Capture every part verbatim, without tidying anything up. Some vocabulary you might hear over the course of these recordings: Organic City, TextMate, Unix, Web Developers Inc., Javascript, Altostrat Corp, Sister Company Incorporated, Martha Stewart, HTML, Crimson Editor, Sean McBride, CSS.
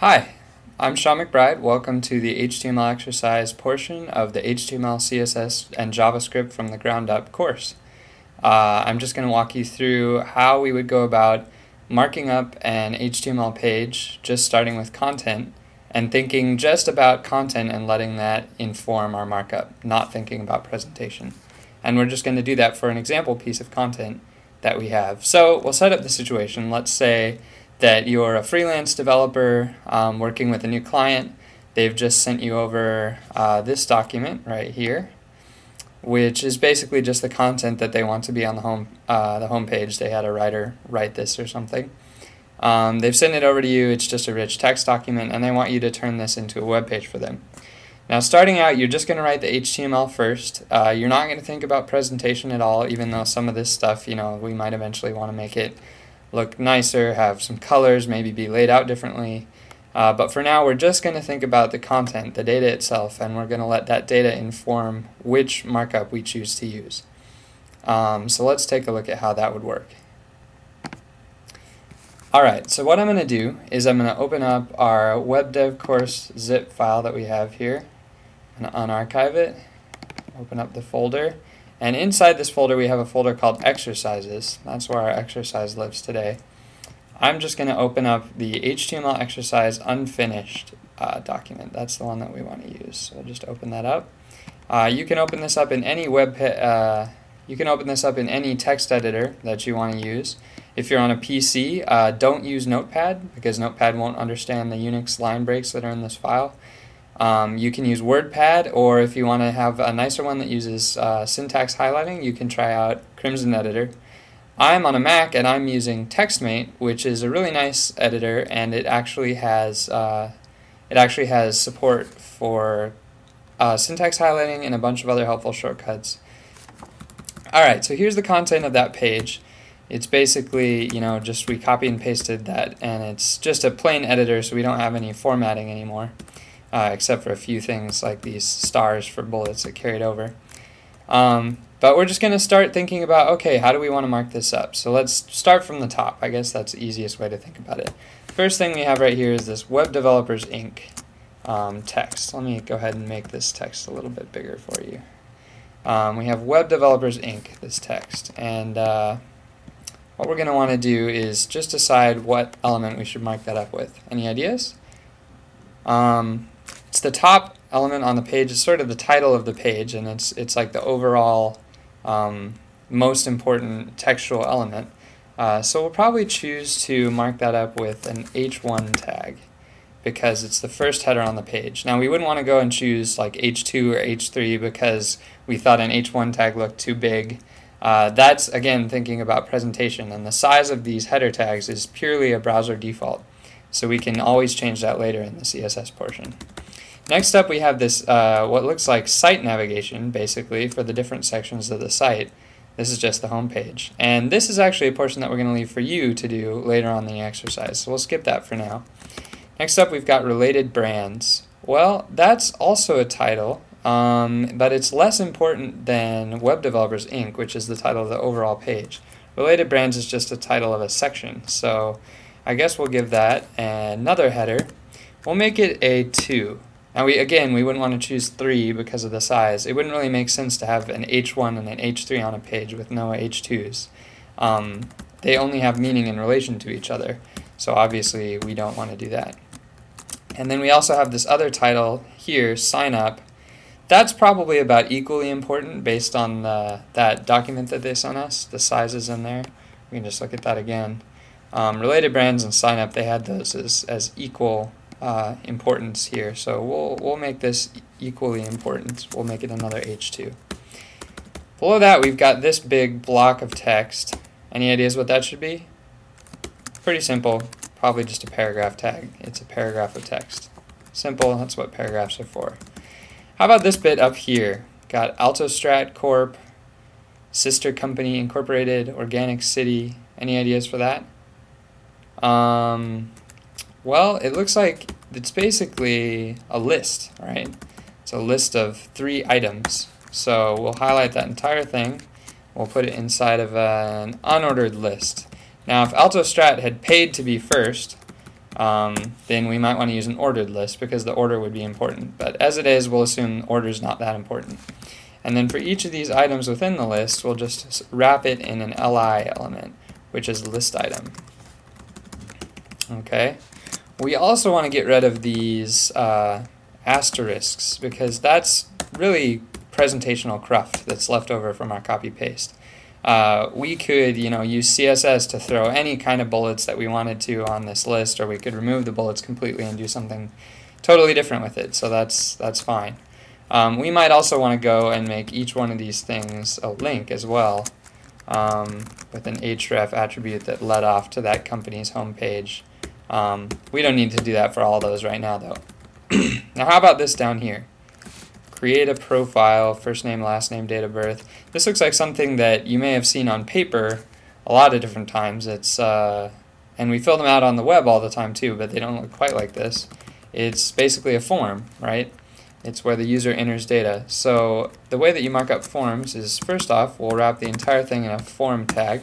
Hi, I'm Sean McBride. Welcome to the H T M L exercise portion of the H T M L, C S S, and JavaScript from the ground up course. Uh, I'm just going to walk you through how we would go about marking up an H T M L page, just starting with content, and thinking just about content and letting that inform our markup, not thinking about presentation. And we're just going to do that for an example piece of content that we have. So we'll set up the situation. Let's say that you're a freelance developer um, working with a new client. They've just sent you over uh, this document right here, which is basically just the content that they want to be on the home uh, the home page. They had a writer write this or something. Um, they've sent it over to you. It's just a rich text document, and they want you to turn this into a web page for them. Now, starting out, you're just going to write the H T M L first. Uh, you're not going to think about presentation at all, even though some of this stuff, you know, we might eventually want to make it look nicer, have some colors, maybe be laid out differently. Uh, but for now, we're just going to think about the content, the data itself, and we're going to let that data inform which markup we choose to use. Um, so let's take a look at how that would work. All right, so what I'm going to do is I'm going to open up our web dev course zip file that we have here. I'm going to unarchive it, open up the folder. And inside this folder, we have a folder called Exercises. That's where our exercise lives today. I'm just going to open up the H T M L exercise unfinished uh, document. That's the one that we want to use. So just open that up. Uh, you can open this up in any web. Uh, you can open this up in any text editor that you want to use. If you're on a P C, uh, don't use Notepad, because Notepad won't understand the Unix line breaks that are in this file. Um, you can use WordPad, or if you want to have a nicer one that uses uh, syntax highlighting, you can try out Crimson Editor. I'm on a Mac, and I'm using TextMate, which is a really nice editor, and it actually has uh, it actually has support for uh, syntax highlighting and a bunch of other helpful shortcuts. All right, so here's the content of that page. It's basically, you know, just we copy and pasted that, and it's just a plain editor, so we don't have any formatting anymore. Uh, except for a few things like these stars for bullets that carried over. Um, but we're just going to start thinking about, okay, how do we want to mark this up? So let's start from the top. I guess that's the easiest way to think about it. First thing we have right here is this Web Developers Incorporated. Um, text. Let me go ahead and make this text a little bit bigger for you. Um, we have Web Developers Incorporated, this text. And uh, what we're going to want to do is just decide what element we should mark that up with. Any ideas? Um, It's the top element on the page. It's sort of the title of the page, and it's it's like the overall um, most important textual element. Uh, so we'll probably choose to mark that up with an H one tag, because it's the first header on the page. Now, we wouldn't want to go and choose like H two or H three because we thought an H one tag looked too big. Uh, that's, again, thinking about presentation, and the size of these header tags is purely a browser default. So we can always change that later in the C S S portion. Next up, we have this uh, what looks like site navigation, basically, for the different sections of the site. This is just the home page. And this is actually a portion that we're going to leave for you to do later on in the exercise, so we'll skip that for now. Next up, we've got related brands. Well, that's also a title, um, but it's less important than Web Developers Incorporated, which is the title of the overall page. Related brands is just a title of a section, so I guess we'll give that another header. We'll make it a two. Now, we, again, we wouldn't want to choose three because of the size. It wouldn't really make sense to have an H one and an H three on a page with no H twos. Um, they only have meaning in relation to each other, so obviously we don't want to do that. And then we also have this other title here, sign up. That's probably about equally important based on the, that document that they sent us, the sizes in there. We can just look at that again. Um, related brands and sign up, they had those as, as equal Uh, importance here, so we'll we'll make this equally important. We'll make it another H two. Below that, we've got this big block of text. Any ideas what that should be? Pretty simple. Probably just a paragraph tag. It's a paragraph of text. Simple. That's what paragraphs are for. How about this bit up here? Got Altostrat Corp, Sister Company Incorporated, Organic City. Any ideas for that? Um. Well, it looks like it's basically a list, right? It's a list of three items. So we'll highlight that entire thing. We'll put it inside of an unordered list. Now, if Altostrat had paid to be first, um, then we might want to use an ordered list because the order would be important. But as it is, we'll assume order is not that important. And then for each of these items within the list, we'll just wrap it in an L I element, which is list item. Okay. We also want to get rid of these uh, asterisks because that's really presentational cruft that's left over from our copy paste. Uh, we could, you know, use C S S to throw any kind of bullets that we wanted to on this list, or we could remove the bullets completely and do something totally different with it. So that's that's fine. Um, we might also want to go and make each one of these things a link as well, um, with an href attribute that led off to that company's homepage. Um, we don't need to do that for all those right now, though. Now, how about this down here? Create a profile, first name, last name, date of birth. This looks like something that you may have seen on paper a lot of different times. It's uh, and we fill them out on the web all the time too, but they don't look quite like this. It's basically a form, right? It's where the user enters data. So the way that you mark up forms is, first off, we'll wrap the entire thing in a form tag.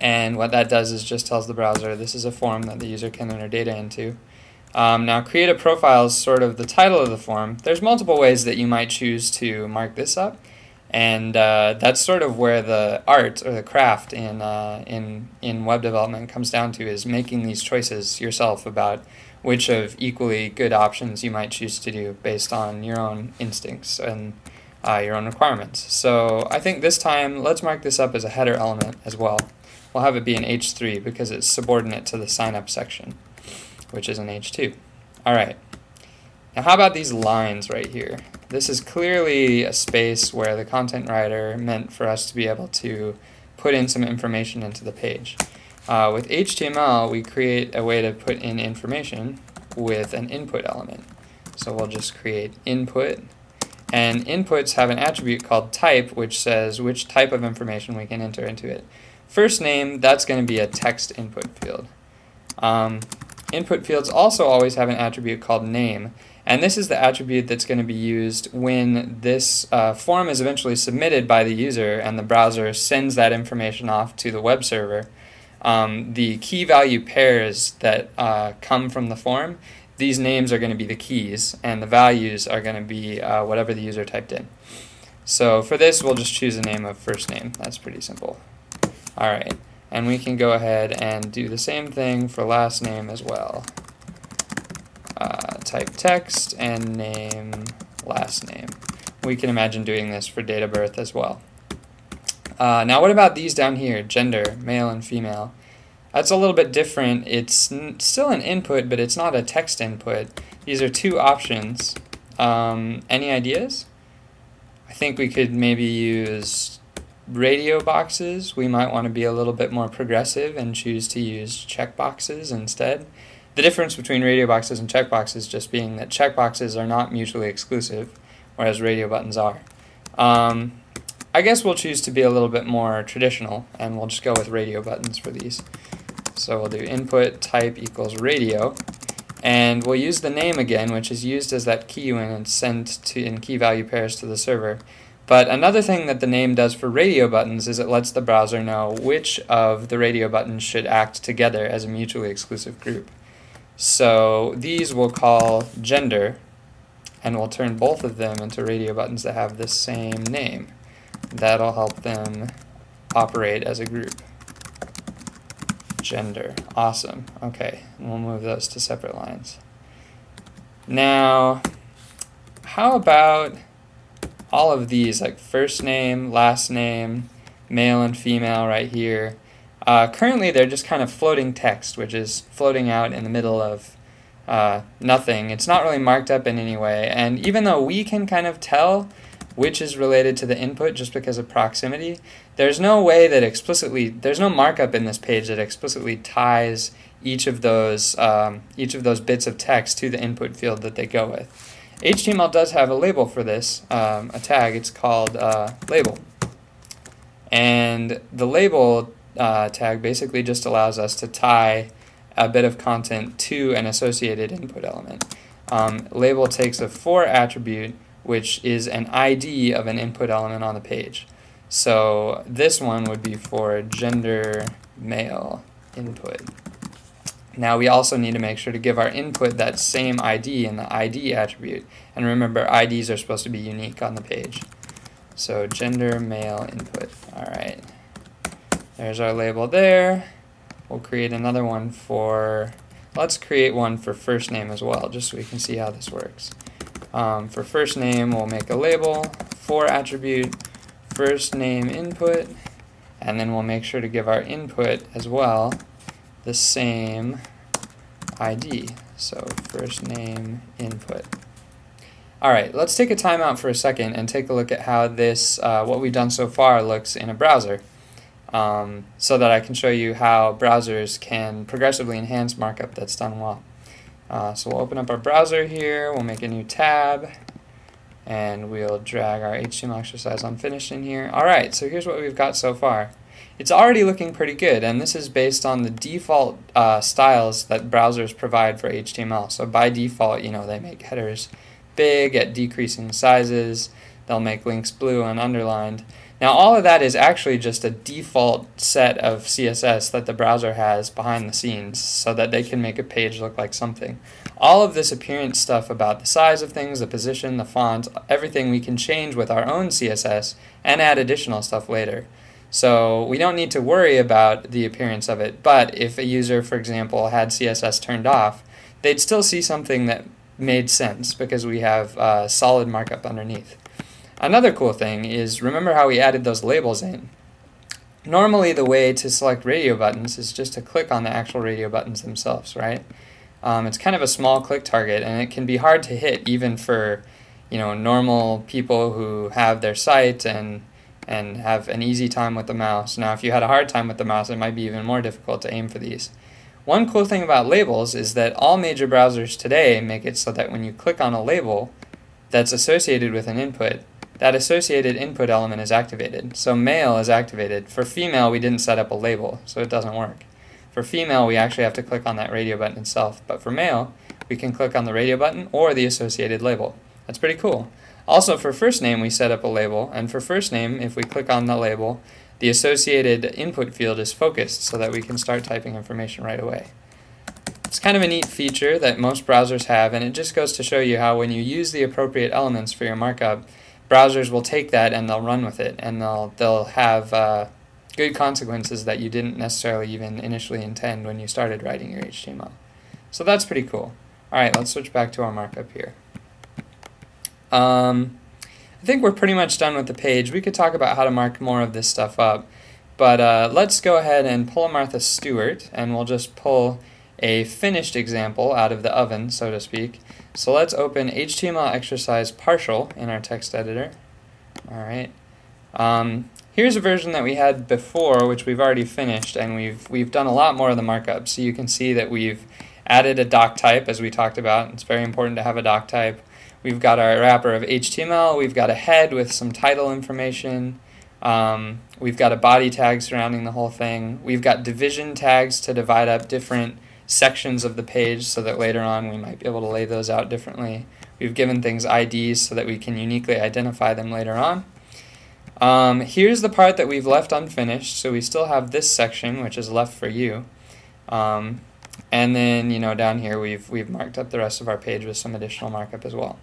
And what that does is just tells the browser this is a form that the user can enter data into. Um, now, create a profile is sort of the title of the form. There's multiple ways that you might choose to mark this up, and uh, that's sort of where the art or the craft in uh, in in web development comes down to, is making these choices yourself about which of equally good options you might choose to do based on your own instincts and uh, your own requirements. So I think this time let's mark this up as a header element as well. We'll have it be an H three because it's subordinate to the sign up section, which is an H two. All right. Now, how about these lines right here? This is clearly a space where the content writer meant for us to be able to put in some information into the page. Uh, with H T M L, we create a way to put in information with an input element. So we'll just create input. And inputs have an attribute called type, which says which type of information we can enter into it. First name, that's going to be a text input field. Um, Input fields also always have an attribute called name, and this is the attribute that's going to be used when this uh, form is eventually submitted by the user and the browser sends that information off to the web server. Um, the key value pairs that uh, come from the form, these names are going to be the keys, and the values are going to be uh, whatever the user typed in. So for this, we'll just choose a name of first name. That's pretty simple. All right. And we can go ahead and do the same thing for last name as well. Uh, type text and name last name. We can imagine doing this for date of birth as well. Uh, now what about these down here? Gender, male and female. That's a little bit different. It's n still an input, but it's not a text input. These are two options. Um, any ideas? I think we could maybe use radio boxes. We might want to be a little bit more progressive and choose to use checkboxes instead. The difference between radio boxes and checkboxes just being that checkboxes are not mutually exclusive, whereas radio buttons are. Um, I guess we'll choose to be a little bit more traditional, and we'll just go with radio buttons for these. So we'll do input type equals radio, and we'll use the name again, which is used as that key when it's sent to in key value pairs to the server. But another thing that the name does for radio buttons is it lets the browser know which of the radio buttons should act together as a mutually exclusive group. So these we'll call gender, and we'll turn both of them into radio buttons that have the same name. That'll help them operate as a group. Gender. Awesome. Okay, we'll move those to separate lines. Now, how about all of these, like first name, last name, male and female right here? Uh, currently, they're just kind of floating text, which is floating out in the middle of uh, nothing. It's not really marked up in any way. And even though we can kind of tell which is related to the input just because of proximity, there's no way that explicitly, there's no markup in this page that explicitly ties each of those, um, each of those bits of text to the input field that they go with. H T M L does have a label for this, um, a tag. It's called uh, label. And the label uh, tag basically just allows us to tie a bit of content to an associated input element. Um, label takes a for attribute, which is an I D of an input element on the page. So this one would be for gender male input. Now we also need to make sure to give our input that same I D in the I D attribute. And remember, I Ds are supposed to be unique on the page. So gender, male, input. All right. There's our label there. We'll create another one for, let's create one for first name as well, just so we can see how this works. Um, for first name, we'll make a label, for attribute, first name input, and then we'll make sure to give our input as well the same I D. So first name input. All right, let's take a timeout for a second and take a look at how this, uh, what we've done so far looks in a browser, um, so that I can show you how browsers can progressively enhance markup that's done well. Uh, so we'll open up our browser here, we'll make a new tab, and we'll drag our H T M L exercise unfinished in here. All right, so here's what we've got so far. It's already looking pretty good, and this is based on the default uh, styles that browsers provide for H T M L. So by default, you know, they make headers big at decreasing sizes, they'll make links blue and underlined. Now all of that is actually just a default set of C S S that the browser has behind the scenes so that they can make a page look like something. All of this appearance stuff about the size of things, the position, the font, everything we can change with our own C S S and add additional stuff later. So we don't need to worry about the appearance of it, but if a user, for example, had C S S turned off, they'd still see something that made sense because we have uh, solid markup underneath. Another cool thing is, remember how we added those labels in? Normally the way to select radio buttons is just to click on the actual radio buttons themselves, right? Um, it's kind of a small click target, and it can be hard to hit even for, you know, normal people who have their site and and have an easy time with the mouse. Now if you had a hard time with the mouse, it might be even more difficult to aim for these. One cool thing about labels is that all major browsers today make it so that when you click on a label that's associated with an input, that associated input element is activated. So male is activated. For female, we didn't set up a label, so it doesn't work. For female, we actually have to click on that radio button itself, but for male, we can click on the radio button or the associated label. That's pretty cool. Also, for first name, we set up a label, and for first name, if we click on the label, the associated input field is focused so that we can start typing information right away. It's kind of a neat feature that most browsers have, and it just goes to show you how when you use the appropriate elements for your markup, browsers will take that and they'll run with it, and they'll, they'll have uh, good consequences that you didn't necessarily even initially intend when you started writing your H T M L. So that's pretty cool. All right, let's switch back to our markup here. Um, I think we're pretty much done with the page. We could talk about how to mark more of this stuff up, but uh, let's go ahead and pull a Martha Stewart, and we'll just pull a finished example out of the oven, so to speak. So let's open H T M L exercise partial in our text editor. All right. Um, here's a version that we had before, which we've already finished, and we've we've done a lot more of the markup. So you can see that we've added a doc type, as we talked about. It's very important to have a doc type. We've got our wrapper of H T M L. We've got a head with some title information. Um, we've got a body tag surrounding the whole thing. We've got division tags to divide up different sections of the page so that later on we might be able to lay those out differently. We've given things I Ds so that we can uniquely identify them later on. Um, here's the part that we've left unfinished, so we still have this section which is left for you. Um, and then, you know, down here we've, we've marked up the rest of our page with some additional markup as well.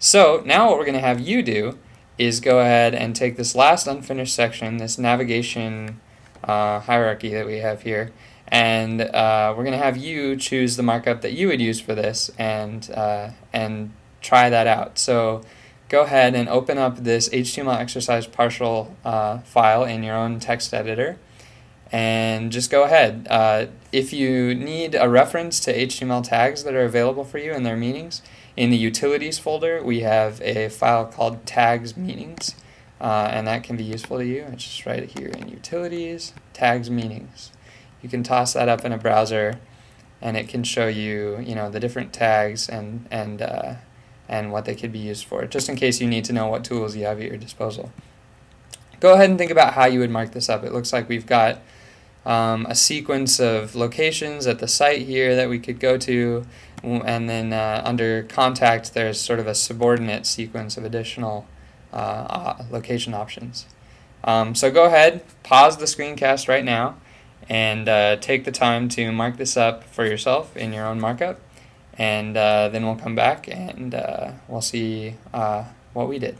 So now what we're going to have you do is go ahead and take this last unfinished section, this navigation uh, hierarchy that we have here, and uh, we're going to have you choose the markup that you would use for this and, uh, and try that out. So go ahead and open up this H T M L exercise partial uh, file in your own text editor, and just go ahead. Uh, if you need a reference to H T M L tags that are available for you and their meanings, in the utilities folder we have a file called tags meanings, uh, and that can be useful to you. It's just right here in utilities, tags meanings. You can toss that up in a browser, and it can show you, you know, the different tags and and uh, and what they could be used for, just in case you need to know what tools you have at your disposal. Go ahead and think about how you would mark this up. It looks like we've got um, a sequence of locations at the site here that we could go to, and then uh, under contact there's sort of a subordinate sequence of additional uh, location options. Um, so go ahead, pause the screencast right now, and uh, take the time to mark this up for yourself in your own markup, and uh, then we'll come back and uh, we'll see uh, what we did.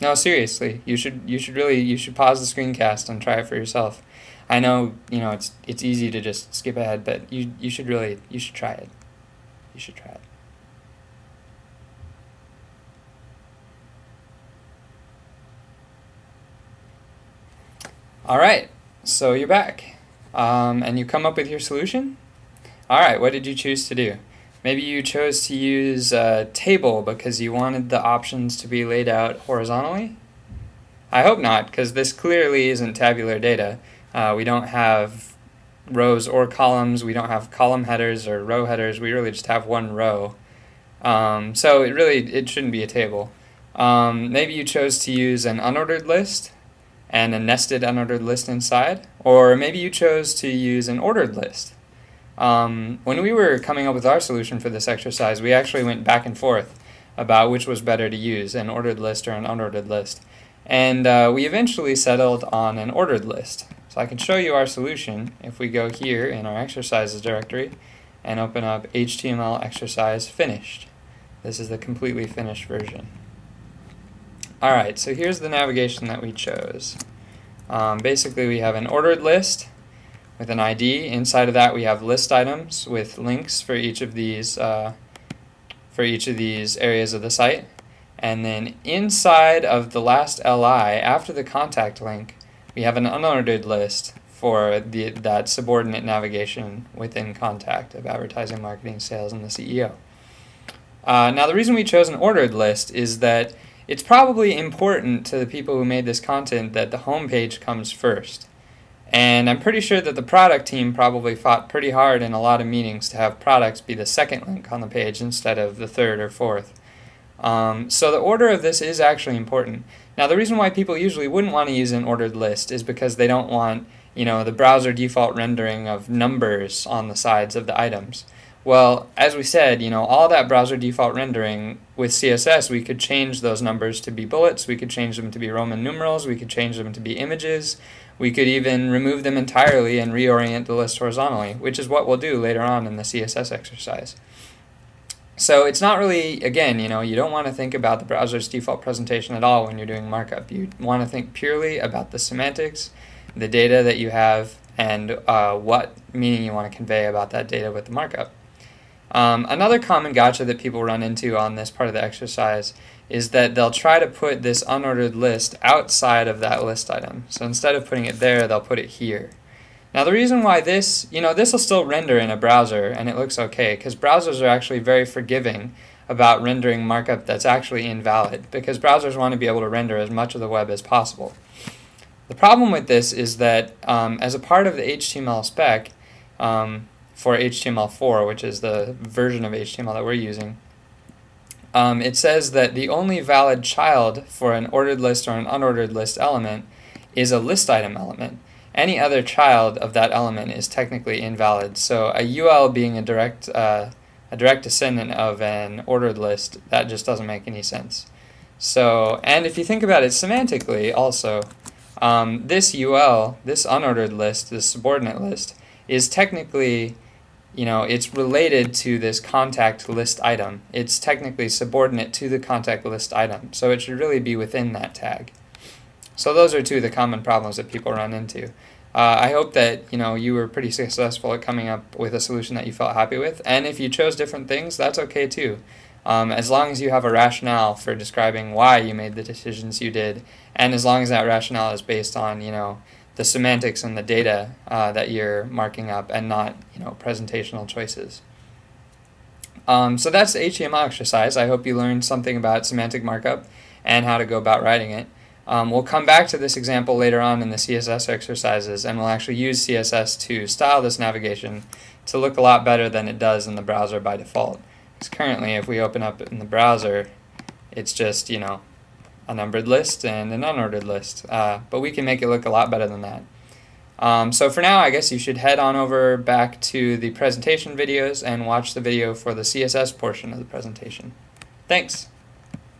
No, seriously, you should you should really you should pause the screencast and try it for yourself. I know, you know, it's it's easy to just skip ahead, but you you should really you should try it. You should try it. All right, so you're back, um, and you come up with your solution. All right, what did you choose to do? Maybe you chose to use a table because you wanted the options to be laid out horizontally. I hope not, because this clearly isn't tabular data. Uh, we don't have rows or columns. We don't have column headers or row headers. We really just have one row. Um, so it really it shouldn't be a table. Um, maybe you chose to use an unordered list and a nested unordered list inside, or maybe you chose to use an ordered list. Um, when we were coming up with our solution for this exercise, we actually went back and forth about which was better to use, an ordered list or an unordered list. And uh, we eventually settled on an ordered list. So I can show you our solution if we go here in our exercises directory and open up H T M L exercise finished. This is the completely finished version. All right, so here's the navigation that we chose. Um, basically, we have an ordered list with an I D. Inside of that, we have list items with links for each of these uh, for each of these areas of the site, and then inside of the last L I after the contact link, we have an unordered list for the that subordinate navigation within contact of advertising, marketing, sales, and the C E O. Uh, now, the reason we chose an ordered list is that it's probably important to the people who made this content that the home page comes first. And I'm pretty sure that the product team probably fought pretty hard in a lot of meetings to have products be the second link on the page instead of the third or fourth. Um, so the order of this is actually important. Now, the reason why people usually wouldn't want to use an ordered list is because they don't want, you know, the browser default rendering of numbers on the sides of the items. Well, as we said, you know, all that browser default rendering with C S S, we could change those numbers to be bullets, we could change them to be Roman numerals, we could change them to be images, we could even remove them entirely and reorient the list horizontally, which is what we'll do later on in the C S S exercise. So it's not really, again, you know, you don't want to think about the browser's default presentation at all when you're doing markup. You want to think purely about the semantics, the data that you have, and uh, what meaning you want to convey about that data with the markup. Um, another common gotcha that people run into on this part of the exercise is that they'll try to put this unordered list outside of that list item. So instead of putting it there, they'll put it here. Now the reason why this, you know, this will still render in a browser and it looks okay, because browsers are actually very forgiving about rendering markup that's actually invalid, because browsers want to be able to render as much of the web as possible. The problem with this is that um, as a part of the H T M L spec, um, for H T M L four, which is the version of H T M L that we're using, um, it says that the only valid child for an ordered list or an unordered list element is a list item element. Any other child of that element is technically invalid. So a U L being a direct, uh, a direct descendant of an ordered list, that just doesn't make any sense. So, and if you think about it semantically also, um, this U L, this unordered list, this subordinate list, is technically, you know, it's related to this contact list item. It's technically subordinate to the contact list item, so it should really be within that tag. So those are two of the common problems that people run into. Uh, I hope that, you know, you were pretty successful at coming up with a solution that you felt happy with, and if you chose different things, that's okay too. Um, as long as you have a rationale for describing why you made the decisions you did, and as long as that rationale is based on, you know, the semantics and the data uh, that you're marking up, and not, you know, presentational choices. Um, so that's the H T M L exercise. I hope you learned something about semantic markup and how to go about writing it. Um, we'll come back to this example later on in the C S S exercises, and we'll actually use C S S to style this navigation to look a lot better than it does in the browser by default. Because currently, if we open up in the browser, it's just, you know, a numbered list and an unordered list, uh, but we can make it look a lot better than that. Um, so for now, I guess you should head on over back to the presentation videos and watch the video for the C S S portion of the presentation. Thanks.